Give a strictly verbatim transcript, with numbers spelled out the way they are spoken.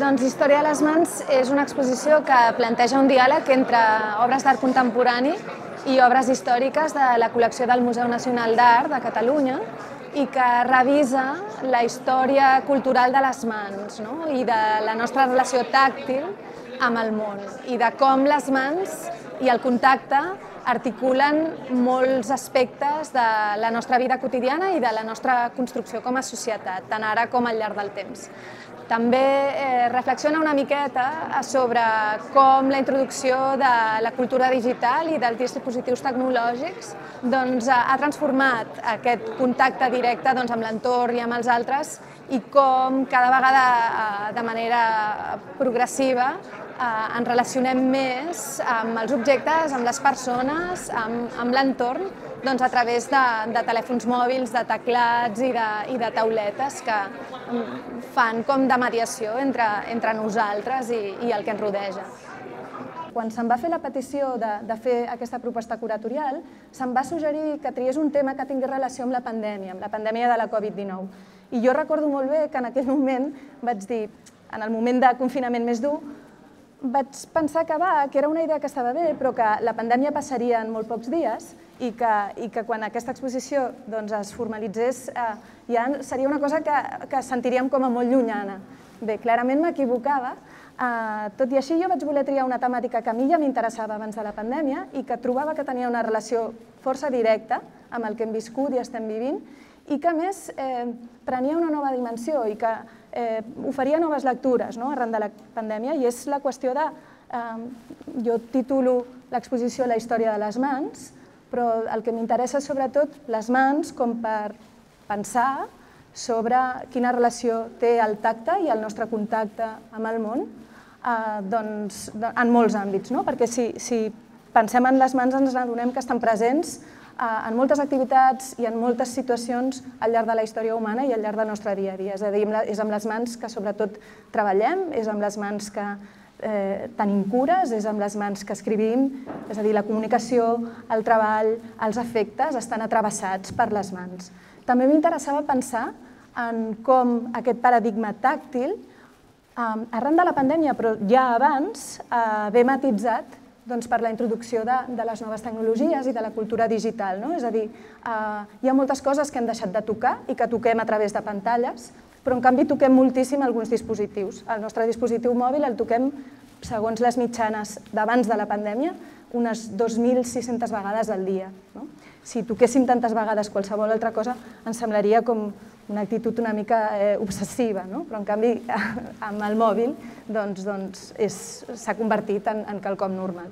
Doncs Història a les mans és una exposició que planteja un diàleg entre obres d'art contemporani i obres històriques de la col·lecció del Museu Nacional d'Art de Catalunya i que revisa la història cultural de les mans, no? I de la nostra relació tàctil amb el món i de com les mans i el contacte articulen molts aspectes de la nostra vida quotidiana i de la nostra construcció com a societat, tant ara com al llarg del temps. També eh, reflexiona una miqueta sobre com la introducció de la cultura digital i dels dispositius tecnològics doncs, ha transformat aquest contacte directe doncs, amb l'entorn i amb els altres i com cada vegada de manera progressiva ens relacionem més amb els objectes, amb les persones, amb, amb l'entorn, doncs a través de, de telèfons mòbils, de teclats i de, i de tauletes que fan com de mediació entre, entre nosaltres i, i el que ens rodeja. Quan se'm va fer la petició de, de fer aquesta proposta curatorial, se'm va suggerir que triés un tema que tingui relació amb la pandèmia, amb la pandèmia de la Covid dinou. I jo recordo molt bé que en aquell moment vaig dir, en el moment de confinament més dur, vaig pensar que va, que era una idea que estava bé, però que la pandèmia passaria en molt pocs dies i que, i que quan aquesta exposició doncs, es formalitzés eh, ja seria una cosa que, que sentiríem com a molt llunyana. Bé, clarament m'equivocava. Eh, tot i així, jo vaig voler triar una temàtica que a mi ja m'interessava abans de la pandèmia i que trobava que tenia una relació força directa amb el que hem viscut i estem vivint i que, a més, eh, prenia una nova dimensió i que Eh, oferia noves lectures no? arran de la pandèmia i és la qüestió de... Eh, jo titulo l'exposició La història de les mans, però el que m'interessa sobretot les mans com per pensar sobre quina relació té el tacte i el nostre contacte amb el món eh, doncs, en molts àmbits, no? Perquè si, si pensem en les mans ens adonem que estan presents en moltes activitats i en moltes situacions al llarg de la història humana i al llarg del nostre dia a dia. És a dir, és amb les mans que sobretot treballem, és amb les mans que eh, tenim cures, és amb les mans que escrivim, és a dir, la comunicació, el treball, els afectes estan atrevessats per les mans. També m'interessava pensar en com aquest paradigma tàctil, eh, arran de la pandèmia, però ja abans, eh, ve matitzat doncs per la introducció de, de les noves tecnologies i de la cultura digital. No? És a dir, eh, hi ha moltes coses que hem deixat de tocar i que toquem a través de pantalles, però en canvi toquem moltíssim alguns dispositius. El nostre dispositiu mòbil el toquem, segons les mitjanes d'abans de la pandèmia, unes dos mil sis-centes vegades al dia. No? Si toquéssim tantes vegades qualsevol altra cosa, ens semblaria com una actitud una mica eh, obsessiva, no? Però en canvi amb el mòbil s'ha doncs, doncs, convertit en, en quelcom normal.